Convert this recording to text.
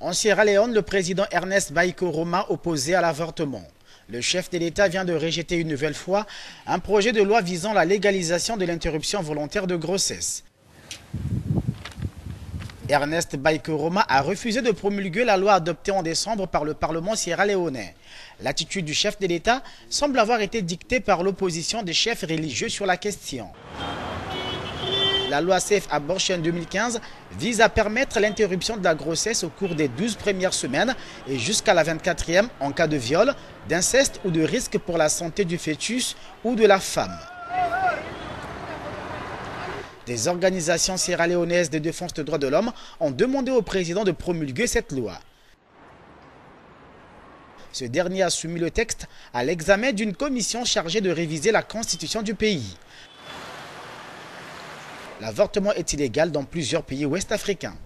En Sierra Leone, le président Ernest Bai Koroma opposé à l'avortement. Le chef de l'État vient de rejeter une nouvelle fois un projet de loi visant la légalisation de l'interruption volontaire de grossesse. Ernest Bai Koroma a refusé de promulguer la loi adoptée en décembre par le Parlement sierra-léonais. L'attitude du chef de l'État semble avoir été dictée par l'opposition des chefs religieux sur la question. La loi Safe Abortion 2015 vise à permettre l'interruption de la grossesse au cours des 12 premières semaines et jusqu'à la 24e en cas de viol, d'inceste ou de risque pour la santé du fœtus ou de la femme. Des organisations sierra-léonaises de défense des droits de l'homme ont demandé au président de promulguer cette loi. Ce dernier a soumis le texte à l'examen d'une commission chargée de réviser la constitution du pays. L'avortement est illégal dans plusieurs pays ouest-africains.